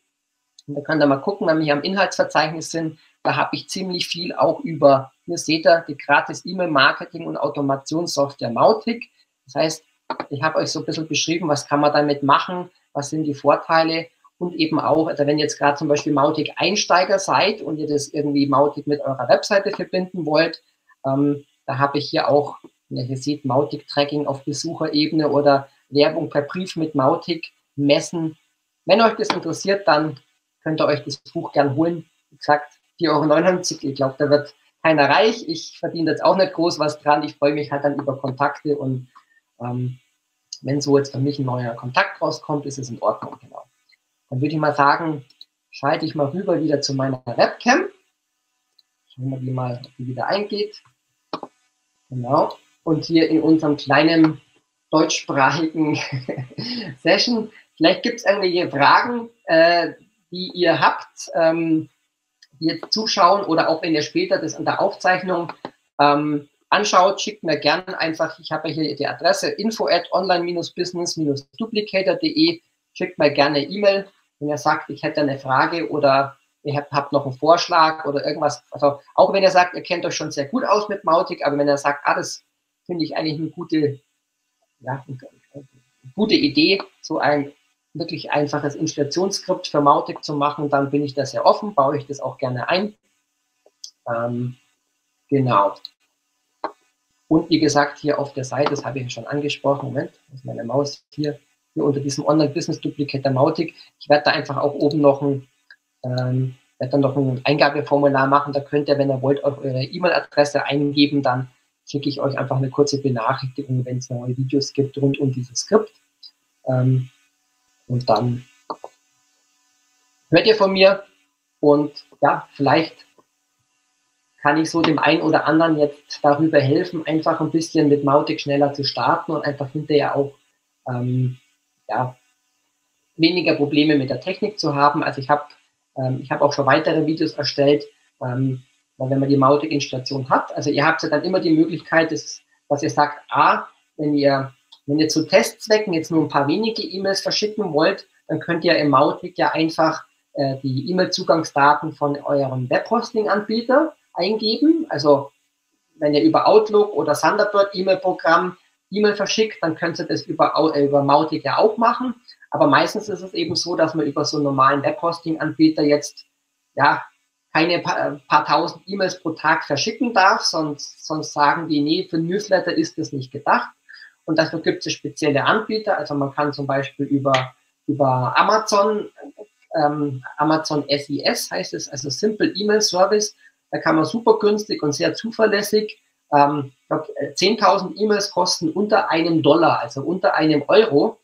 Und da könnt ihr mal gucken, wenn wir hier am Inhaltsverzeichnis sind, da habe ich ziemlich viel auch über, hier seht ihr, die gratis E-Mail-Marketing- und Automationssoftware Mautic. Das heißt, ich habe euch so ein bisschen beschrieben, was kann man damit machen, was sind die Vorteile und eben auch, also wenn ihr jetzt gerade zum Beispiel Mautic-Einsteiger seid und ihr das irgendwie Mautic mit eurer Webseite verbinden wollt, da habe ich hier auch, ja, ihr seht, Mautic-Tracking auf Besucherebene oder Werbung per Brief mit Mautic messen. Wenn euch das interessiert, dann könnt ihr euch das Buch gern holen. Wie gesagt, 4,99 €. Ich glaube, da wird keiner reich. Ich verdiene jetzt auch nicht groß was dran. Ich freue mich halt dann über Kontakte und wenn so jetzt für mich ein neuer Kontakt rauskommt, ist es in Ordnung, genau. Dann würde ich mal sagen, schalte ich mal rüber wieder zu meiner Webcam. Schauen wir mal, ob die wieder eingeht. Genau. Und hier in unserem kleinen deutschsprachigen Session. Vielleicht gibt es irgendwelche Fragen, die ihr habt, die jetzt zuschauen oder auch wenn ihr später das in der Aufzeichnung anschaut, schickt mir gerne einfach, ich habe ja hier die Adresse info@online-business-duplicator.de, schickt mir gerne E-Mail, wenn ihr sagt, ich hätte eine Frage oder ihr habt noch einen Vorschlag oder irgendwas. Also auch wenn ihr sagt, ihr kennt euch schon sehr gut aus mit Mautic, aber wenn ihr sagt, ah, das finde ich eigentlich eine gute, ja, eine gute Idee, so ein wirklich einfaches Installationsskript für Mautic zu machen, dann bin ich da sehr offen, baue ich das auch gerne ein. Genau. Und wie gesagt, hier auf der Seite, das habe ich schon angesprochen, Moment, das ist meine Maus hier unter diesem Online-Business-Duplicator Mautic. Ich werde da einfach auch oben noch ein Eingabeformular machen, da könnt ihr, wenn ihr wollt, auch eure E-Mail-Adresse eingeben, dann schicke ich euch einfach eine kurze Benachrichtigung, wenn es neue Videos gibt rund um dieses Skript. Und dann hört ihr von mir und ja, vielleicht kann ich so dem einen oder anderen jetzt darüber helfen, einfach ein bisschen mit Mautic schneller zu starten und einfach hinterher auch weniger Probleme mit der Technik zu haben. Also ich habe auch schon weitere Videos erstellt, weil wenn man die Mautic-Installation hat, also ihr habt ja dann immer die Möglichkeit, dass ihr sagt, wenn ihr zu Testzwecken jetzt nur ein paar wenige E-Mails verschicken wollt, dann könnt ihr im Mautic ja einfach die E-Mail-Zugangsdaten von eurem Webhosting-Anbieter eingeben. Also wenn ihr über Outlook oder Thunderbird E-Mail-Programm E-Mail verschickt, dann könnt ihr das über Mautic ja auch machen. Aber meistens ist es eben so, dass man über so einen normalen Webhosting-Anbieter jetzt ja keine paar tausend E-Mails pro Tag verschicken darf, sonst sagen die, nee, für Newsletter ist das nicht gedacht. Und dafür gibt es spezielle Anbieter. Also man kann zum Beispiel über Amazon, Amazon SES heißt es, also Simple E-Mail Service, da kann man super günstig und sehr zuverlässig, ich glaube 10.000 E-Mails kosten unter $1, also unter €1.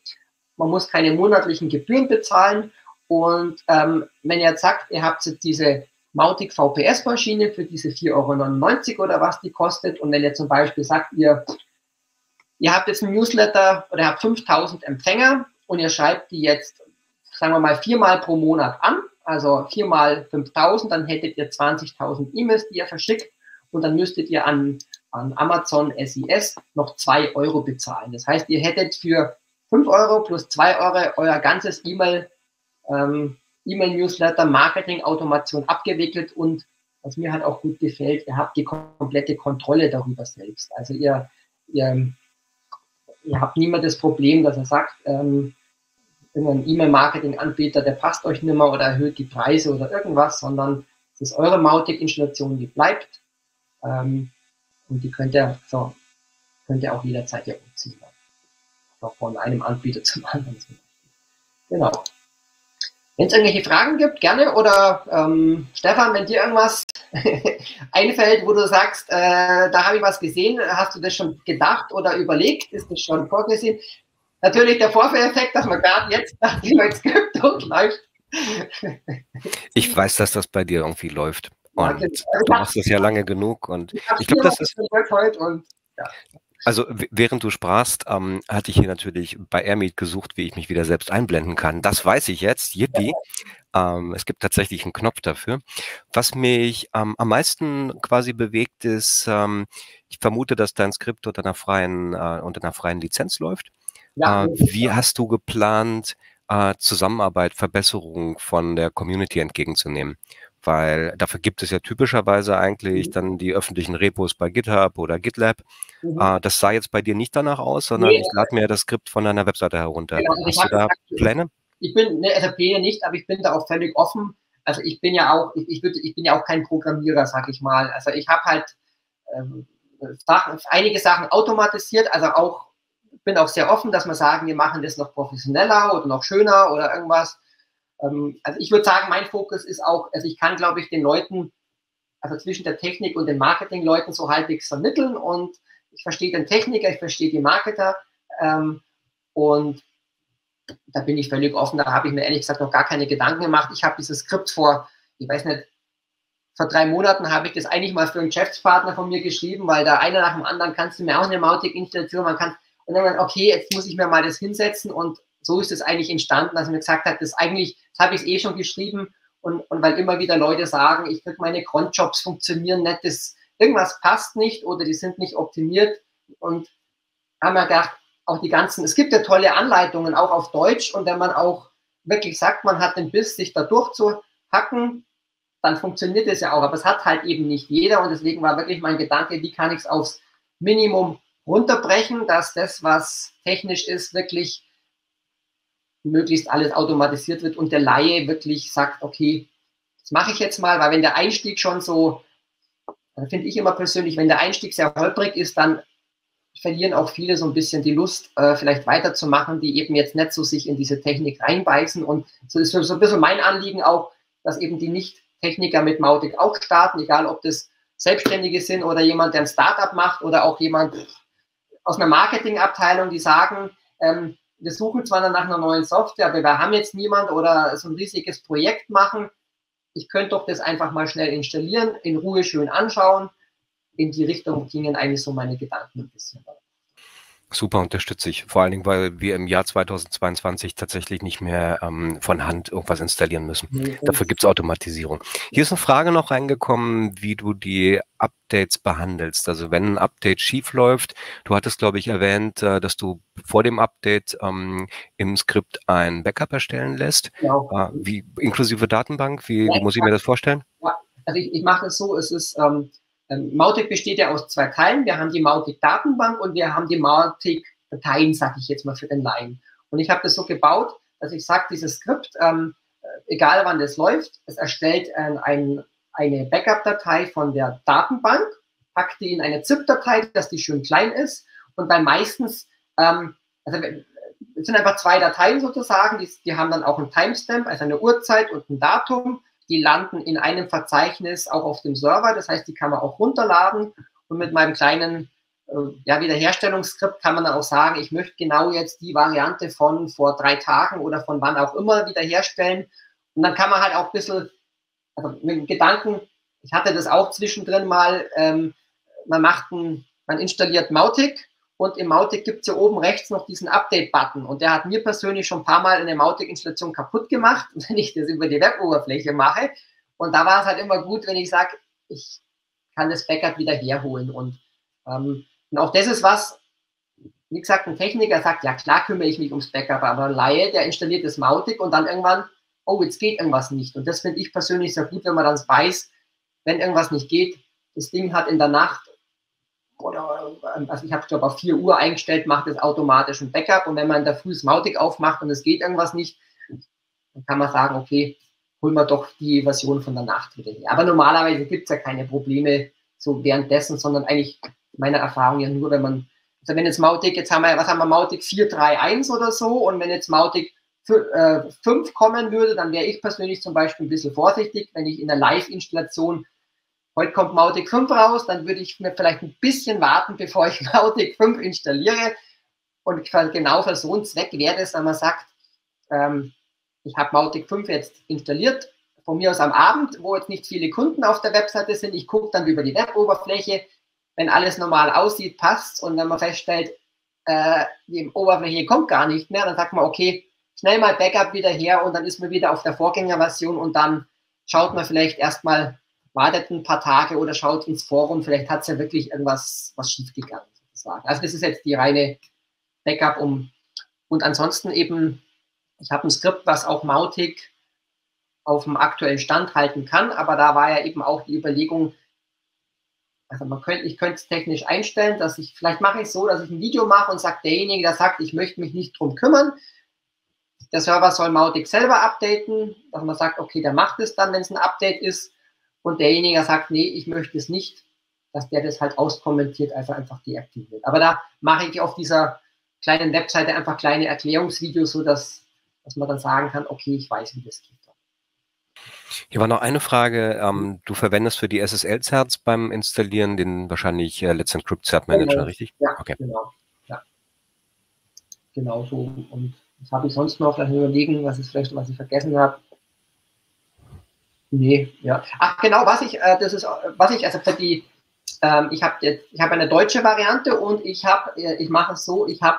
Man muss keine monatlichen Gebühren bezahlen. Und wenn ihr jetzt sagt, ihr habt jetzt diese Mautic VPS-Maschine für diese 4,99 € oder was die kostet, und wenn ihr zum Beispiel sagt, ihr habt jetzt einen Newsletter oder ihr habt 5.000 Empfänger und ihr schreibt die jetzt, sagen wir mal, 4-mal pro Monat an, also 4 mal 5.000, dann hättet ihr 20.000 E-Mails, die ihr verschickt, und dann müsstet ihr an Amazon SES noch €2 bezahlen. Das heißt, ihr hättet für 5 € plus €2 euer ganzes E-Mail-Newsletter, Marketing-Automation abgewickelt, und was mir halt auch gut gefällt, ihr habt die komplette Kontrolle darüber selbst. Also ihr habt niemand das Problem, dass er sagt, irgendein E-Mail-Marketing-Anbieter, der passt euch nicht mehr oder erhöht die Preise oder irgendwas, sondern es ist eure Mautic-Installation, die bleibt, und die könnt ihr auch jederzeit ja umziehen. Auch von einem Anbieter zum anderen. Genau. Wenn es irgendwelche Fragen gibt, gerne, oder Stefan, wenn dir irgendwas einfällt, wo du sagst, da habe ich was gesehen, hast du das schon gedacht oder überlegt, ist das schon vorgesehen? Natürlich der Vorführeffekt, dass man gerade jetzt nach dem Skript und läuft. Ich weiß, dass das bei dir irgendwie läuft. Und ja, genau. Du machst das ja lange genug. Und ich glaube, das ist. Also während du sprachst, hatte ich hier natürlich bei AirMeet gesucht, wie ich mich wieder selbst einblenden kann. Das weiß ich jetzt, yippie. Es gibt tatsächlich einen Knopf dafür. Was mich am meisten quasi bewegt ist, ich vermute, dass dein Skript unter einer freien Lizenz läuft. Ja, wie hast du geplant, Zusammenarbeit, Verbesserung von der Community entgegenzunehmen? Weil dafür gibt es ja typischerweise eigentlich dann die öffentlichen Repos bei GitHub oder GitLab. Das sah jetzt bei dir nicht danach aus, sondern ich lade mir das Skript von deiner Webseite herunter. Genau, Hast du da Pläne? Ich bin, ne, SAP nicht, aber ich bin da auch völlig offen. Also ich bin ja auch, ich bin ja auch kein Programmierer, sag ich mal. Also ich habe halt einige Sachen automatisiert, also auch, bin auch sehr offen, dass wir sagen, wir machen das noch professioneller oder noch schöner oder irgendwas. Also ich würde sagen, mein Fokus ist auch, also ich kann, glaube ich, den Leuten, also zwischen der Technik und den Marketing-Leuten so halbwegs vermitteln, und ich verstehe den Techniker, ich verstehe die Marketer, und da bin ich völlig offen, da habe ich mir ehrlich gesagt noch gar keine Gedanken gemacht. Ich habe dieses Skript vor, ich weiß nicht, vor 3 Monaten habe ich das eigentlich mal für einen Geschäftspartner von mir geschrieben, weil da einer nach dem anderen, kannst du mir auch eine Mautic-Installation, man kann, und dann, okay, jetzt muss ich mir mal das hinsetzen, und so ist es eigentlich entstanden, dass man gesagt hat, das eigentlich, das habe ich eh schon geschrieben, und weil immer wieder Leute sagen, ich kriege meine Cronjobs funktionieren nicht, das, irgendwas passt nicht oder die sind nicht optimiert, und haben wir gedacht, auch die ganzen, es gibt ja tolle Anleitungen, auch auf Deutsch, und wenn man auch wirklich sagt, man hat den Biss, sich da durchzuhacken, dann funktioniert es ja auch, aber es hat halt eben nicht jeder, und deswegen war wirklich mein Gedanke, wie kann ich es aufs Minimum runterbrechen, dass das, was technisch ist, wirklich möglichst alles automatisiert wird und der Laie wirklich sagt, okay, das mache ich jetzt mal, weil wenn der Einstieg schon so, finde ich immer persönlich, wenn der Einstieg sehr holprig ist, dann verlieren auch viele so ein bisschen die Lust, vielleicht weiterzumachen, die eben jetzt nicht so sich in diese Technik reinbeißen, und so ist so ein bisschen mein Anliegen auch, dass eben die Nicht-Techniker mit Mautic auch starten, egal ob das Selbstständige sind oder jemand, der ein Startup macht oder auch jemand aus einer Marketingabteilung, die sagen, wir suchen zwar nach einer neuen Software, aber wir haben jetzt niemand oder so ein riesiges Projekt machen. Ich könnte doch das einfach mal schnell installieren, in Ruhe schön anschauen. In die Richtung gingen eigentlich so meine Gedanken ein bisschen. Super, unterstütze ich. Vor allen Dingen, weil wir im Jahr 2022 tatsächlich nicht mehr von Hand irgendwas installieren müssen. Mhm. Dafür gibt es Automatisierung. Hier ist eine Frage noch reingekommen, wie du die Updates behandelst. Also wenn ein Update schief läuft, du hattest, glaube ich, erwähnt, dass du vor dem Update im Skript ein Backup erstellen lässt. Ja. Wie inklusive Datenbank, wie muss ich mir das vorstellen? Ja. Also ich mache es so, es ist... Mautic besteht ja aus 2 Teilen. Wir haben die Mautic-Datenbank und wir haben die Mautic-Dateien, sage ich jetzt mal für den Laien. Und ich habe das so gebaut, dass ich sage, dieses Skript, egal wann das läuft, es erstellt eine Backup-Datei von der Datenbank, packt die in eine ZIP-Datei, dass die schön klein ist. Und weil meistens, also es sind einfach 2 Dateien sozusagen, die haben dann auch einen Timestamp, also eine Uhrzeit und ein Datum. Die landen in einem Verzeichnis auch auf dem Server, das heißt, die kann man auch runterladen, und mit meinem kleinen Wiederherstellungsskript kann man dann auch sagen, ich möchte genau jetzt die Variante von vor 3 Tagen oder von wann auch immer wiederherstellen, und dann kann man halt auch ein bisschen, also mit dem Gedanken, ich hatte das auch zwischendrin mal, man installiert Mautic, und im Mautic gibt es hier oben rechts noch diesen Update-Button. Und der hat mir persönlich schon ein paar Mal eine Mautic-Installation kaputt gemacht, wenn ich das über die Web-Oberfläche mache. Und da war es halt immer gut, wenn ich sage, ich kann das Backup wieder herholen. Und auch das ist was, wie gesagt, ein Techniker sagt, ja klar kümmere ich mich ums Backup, aber ein Laie, der installiert das Mautic und dann irgendwann, oh, jetzt geht irgendwas nicht. Und das finde ich persönlich sehr gut, wenn man dann weiß, wenn irgendwas nicht geht, das Ding hat in der Nacht, oder, also ich habe, glaube ich, auf 4 Uhr eingestellt, macht es automatisch ein Backup, und wenn man in der Früh das Mautic aufmacht und es geht irgendwas nicht, dann kann man sagen, okay, holen wir doch die Version von der Nacht wieder her. Aber normalerweise gibt es ja keine Probleme so währenddessen, sondern eigentlich meiner Erfahrung ja nur, wenn man, also wenn jetzt Mautic, jetzt haben wir, was haben wir, Mautic 4.3.1 oder so, und wenn jetzt Mautic 5 kommen würde, dann wäre ich persönlich zum Beispiel ein bisschen vorsichtig, wenn ich in der Live-Installation, heute kommt Mautic 5 raus, dann würde ich mir vielleicht ein bisschen warten, bevor ich Mautic 5 installiere. Und genau für so einen Zweck wäre es, wenn man sagt, ich habe Mautic 5 jetzt installiert, von mir aus am Abend, wo jetzt nicht viele Kunden auf der Webseite sind. Ich gucke dann über die Web-Oberfläche, wenn alles normal aussieht, passt, und wenn man feststellt, die Oberfläche kommt gar nicht mehr, dann sagt man, okay, schnell mal Backup wieder her, und dann ist man wieder auf der Vorgängerversion, und dann schaut man vielleicht erstmal, wartet ein paar Tage oder schaut ins Forum, vielleicht hat es ja wirklich irgendwas schiefgegangen, sozusagen. Also das ist jetzt die reine Backup und ansonsten eben, ich habe ein Skript, was auch Mautic auf dem aktuellen Stand halten kann, aber da war ja eben auch die Überlegung, also ich könnte es technisch einstellen, dass ich, vielleicht mache ich es so, dass ich ein Video mache und sage, derjenige, der sagt, ich möchte mich nicht drum kümmern, der Server soll Mautic selber updaten, dass man sagt, okay, der macht es dann, wenn es ein Update ist, und derjenige, der sagt, nee, ich möchte es nicht, dass der das halt auskommentiert, also einfach deaktiviert. Aber da mache ich auf dieser kleinen Webseite einfach kleine Erklärungsvideos, sodass man dann sagen kann, okay, ich weiß, wie das geht. Hier war noch eine Frage. Du verwendest für die SSL-Certs beim Installieren den wahrscheinlich Let's Encrypt Cert Manager, genau, richtig? Ja, okay, genau. Ja. Genau so. Und was habe ich sonst noch? Lass mich überlegen, was ist vielleicht, was ich vergessen habe. Nee, ja. Ach genau, was ich, ich habe eine deutsche Variante, und ich mache es so, ich habe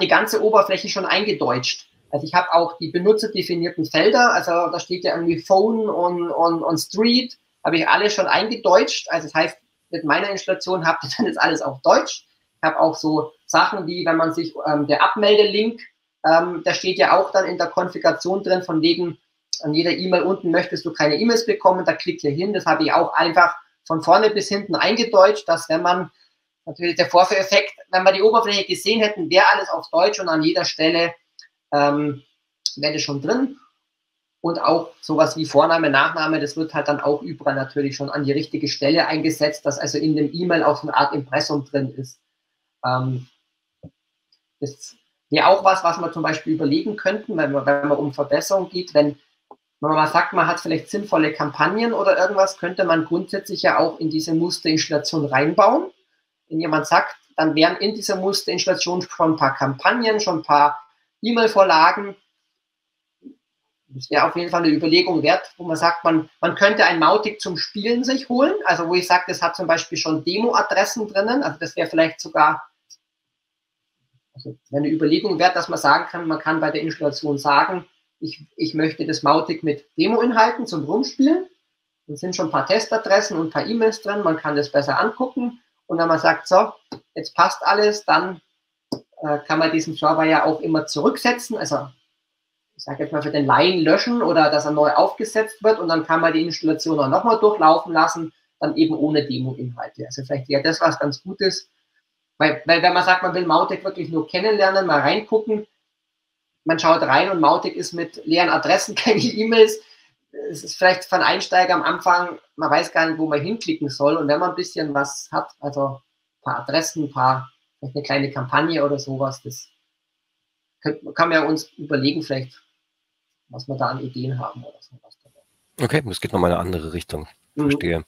die ganze Oberfläche schon eingedeutscht. Also ich habe auch die benutzerdefinierten Felder, also da steht ja irgendwie Phone und Street, habe ich alles schon eingedeutscht. Also das heißt, mit meiner Installation habt ihr dann jetzt alles auf Deutsch. Ich habe auch so Sachen wie, wenn man sich, der Abmeldelink, da steht ja auch dann in der Konfiguration drin, von wegen, an jeder E-Mail unten möchtest du keine E-Mails bekommen, da klickt ihr hin. Das habe ich auch einfach von vorne bis hinten eingedeutscht, dass wenn man, natürlich der Vorführeffekt, wenn wir die Oberfläche gesehen hätten, wäre alles auf Deutsch und an jeder Stelle wäre das schon drin, und auch sowas wie Vorname, Nachname, das wird halt dann auch überall natürlich schon an die richtige Stelle eingesetzt, dass also in dem E-Mail auch so eine Art Impressum drin ist. Das wäre auch was, was wir zum Beispiel überlegen könnten, wenn man um Verbesserung geht, wenn man mal sagt, man hat vielleicht sinnvolle Kampagnen oder irgendwas, könnte man grundsätzlich ja auch in diese Musterinstallation reinbauen. Wenn jemand sagt, dann wären in dieser Musterinstallation schon ein paar Kampagnen, schon ein paar E-Mail-Vorlagen, das wäre auf jeden Fall eine Überlegung wert, wo man sagt, man könnte ein Mautic zum Spielen sich holen, also wo ich sage, das hat zum Beispiel schon Demo-Adressen drinnen, also das wäre vielleicht sogar, also eine Überlegung wert, dass man sagen kann, man kann bei der Installation sagen, ich möchte das Mautic mit Demo-Inhalten zum Rumspielen, dann sind schon ein paar Testadressen und ein paar E-Mails drin, man kann das besser angucken, und wenn man sagt, so, jetzt passt alles, dann kann man diesen Server ja auch immer zurücksetzen, also ich sage jetzt mal für den Laien löschen oder dass er neu aufgesetzt wird, und dann kann man die Installation auch nochmal durchlaufen lassen, dann eben ohne Demo-Inhalte. Also vielleicht wäre das was ganz Gutes, weil wenn man sagt, man will Mautic wirklich nur kennenlernen, mal reingucken, man schaut rein und Mautic ist mit leeren Adressen, keine E-Mails, es ist vielleicht für einen Einsteiger am Anfang, man weiß gar nicht, wo man hinklicken soll, und wenn man ein bisschen was hat, also ein paar Adressen, ein paar, eine kleine Kampagne oder sowas, das kann man ja uns überlegen, vielleicht, was wir da an Ideen haben oder sowas. Okay, das geht nochmal in eine andere Richtung. Verstehe.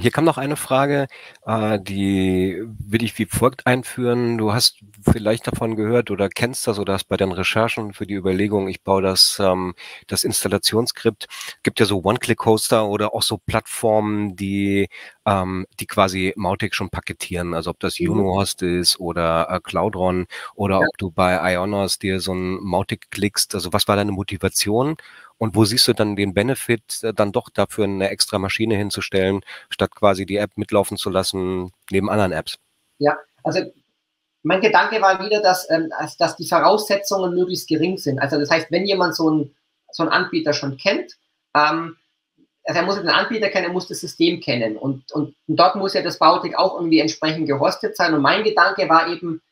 Hier kam noch eine Frage, die will ich wie folgt einführen. Du hast vielleicht davon gehört oder kennst das oder hast bei deinen Recherchen für die Überlegung, ich baue das Installationsskript. Es gibt ja so One-Click-Hoster oder auch so Plattformen, die quasi Mautic schon paketieren. Also ob das JunoHost ist oder Cloudron oder ob du bei IONOS dir so ein Mautic klickst. Also was war deine Motivation? Und wo siehst du dann den Benefit, dann doch dafür eine extra Maschine hinzustellen, statt quasi die App mitlaufen zu lassen, neben anderen Apps? Ja, also mein Gedanke war wieder, dass die Voraussetzungen möglichst gering sind. Also das heißt, wenn jemand so einen Anbieter schon kennt, also er muss den Anbieter kennen, er muss das System kennen. Und dort muss ja das Mautic auch irgendwie entsprechend gehostet sein. Und mein Gedanke war eben,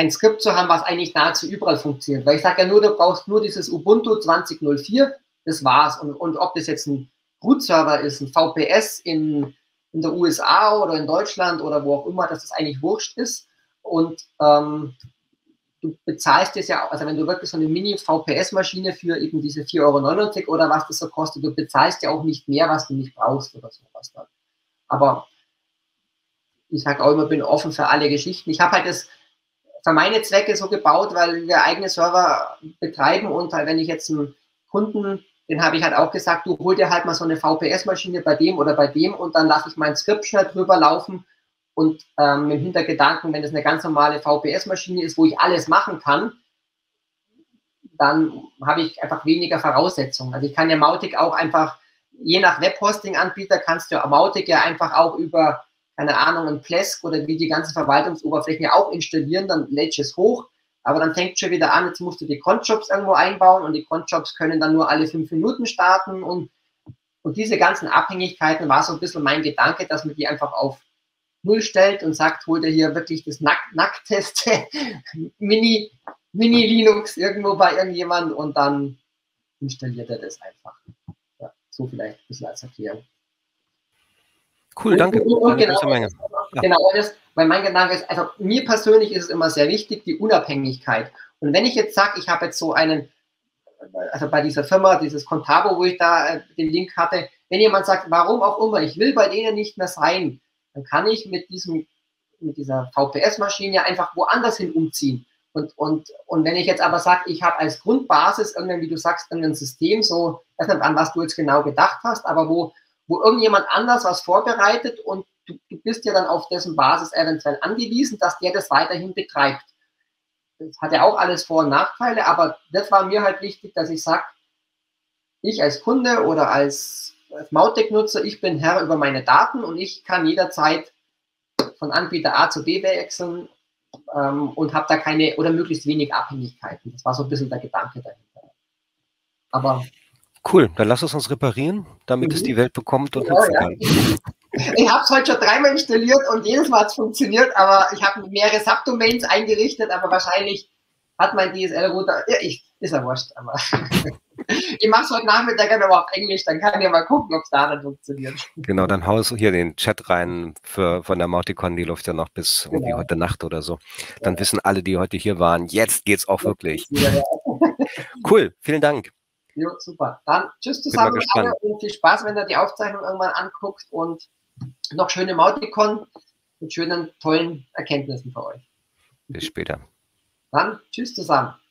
ein Skript zu haben, was eigentlich nahezu überall funktioniert. Weil ich sage ja nur, du brauchst nur dieses Ubuntu 2004, das war's. Und ob das jetzt ein Root-Server ist, ein VPS in der USA oder in Deutschland oder wo auch immer, dass das eigentlich wurscht ist. Und du bezahlst das ja, also wenn du wirklich so eine Mini-VPS-Maschine für eben diese 4,99 Euro oder was das so kostet, du bezahlst ja auch nicht mehr, was du nicht brauchst oder sowas dann. Aber ich sage auch immer, bin offen für alle Geschichten. Ich habe halt das für meine Zwecke so gebaut, weil wir eigene Server betreiben, und halt, wenn ich jetzt einen Kunden den habe ich halt auch gesagt, du hol dir halt mal so eine VPS-Maschine bei dem oder bei dem und dann lasse ich mein Skript schnell drüber laufen und im Hintergedanken, wenn es eine ganz normale VPS-Maschine ist, wo ich alles machen kann, dann habe ich einfach weniger Voraussetzungen. Also ich kann ja Mautic auch einfach, je nach Webhosting-Anbieter kannst du Mautic ja einfach auch über, keine Ahnung, ein Plesk oder wie die ganzen Verwaltungsoberflächen ja auch installieren, dann lädst es hoch, aber dann fängt schon wieder an, jetzt musst du die Cronjobs irgendwo einbauen und die Cronjobs können dann nur alle 5 Minuten starten und diese ganzen Abhängigkeiten war so ein bisschen mein Gedanke, dass man die einfach auf Null stellt und sagt, hol dir hier wirklich das nackteste Mini-Linux irgendwo bei irgendjemand und dann installiert er das einfach. Ja, so vielleicht ein bisschen als Erklärung. Cool, danke. Und genau, weil mein Gedanke ist, also mir persönlich ist es immer sehr wichtig, die Unabhängigkeit. Und wenn ich jetzt sage, ich habe jetzt so einen, also bei dieser Firma, dieses Contabo, wo ich da den Link hatte, wenn jemand sagt, warum auch immer, ich will bei denen nicht mehr sein, dann kann ich mit dieser VPS-Maschine einfach woanders hin umziehen. Und wenn ich jetzt aber sage, ich habe als Grundbasis irgendwie, wie du sagst, irgendein System, so, ich weiß nicht, an was du jetzt genau gedacht hast, aber wo irgendjemand anders was vorbereitet und du bist ja dann auf dessen Basis eventuell angewiesen, dass der das weiterhin betreibt. Das hat ja auch alles Vor- und Nachteile, aber das war mir halt wichtig, dass ich sage, ich als Kunde oder als Mautic-Nutzer, ich bin Herr über meine Daten und ich kann jederzeit von Anbieter A zu B wechseln und habe da keine oder möglichst wenig Abhängigkeiten. Das war so ein bisschen der Gedanke dahinter. Aber cool, dann lass uns reparieren, damit es die Welt bekommt und nutzen kann. Ich habe es heute schon 3-mal installiert und jedes Mal hat es funktioniert, aber ich habe mehrere Subdomains eingerichtet, aber wahrscheinlich hat mein DSL-Router, ja, ist ja wurscht, aber ich mache es heute Nachmittag aber auf Englisch, dann kann ich mal gucken, ob es da dann funktioniert. Genau, dann haust du hier den Chat rein von der MautiCon, die läuft ja noch bis irgendwie heute Nacht oder so. Dann wissen alle, die heute hier waren, jetzt geht's auch wirklich. Ja. Cool, vielen Dank. Jo, super. Dann tschüss zusammen und viel Spaß, wenn ihr die Aufzeichnung irgendwann anguckt und noch schöne MautiCon mit schönen, tollen Erkenntnissen für euch. Bis später. Dann tschüss zusammen.